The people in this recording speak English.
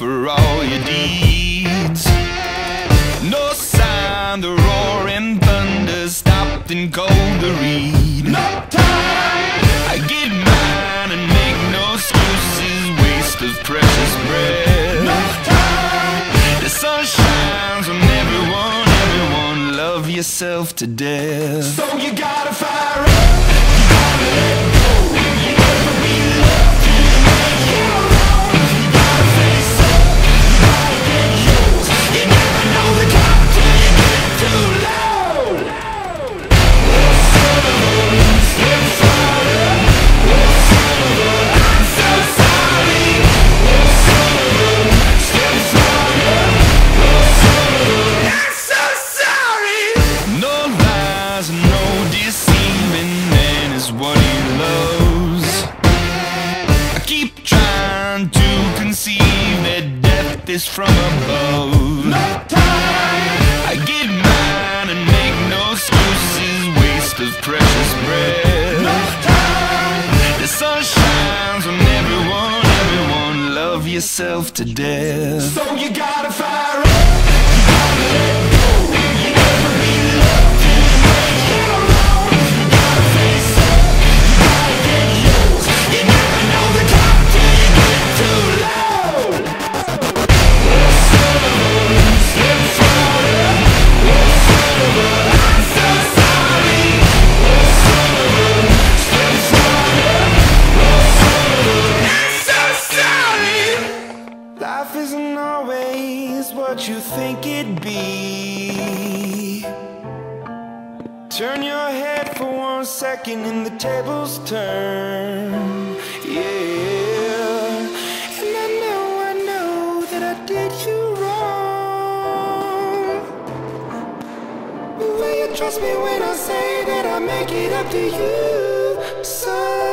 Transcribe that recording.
for all your deeds. No sign the roaring thunder stopped and cold to read. No time, I get mine and make no excuses, waste of precious breath. No time, the sun shines on everyone, everyone, love yourself to death. So you gotta fire up, you gotta let go. Is from above. No time, I get mine and make no excuses, waste of precious breath. No time, the sun shines on everyone, everyone, love yourself to death. So you gotta fire up, you gotta let go. You never be loved till you make it alone. You gotta face up, you gotta get used. You never know the top till you get too low. Life isn't always what you think it'd be. Turn your head for 1 second and the tables turn. Yeah, and I know that I did you wrong. But will you trust me when I say that I make it up to you? So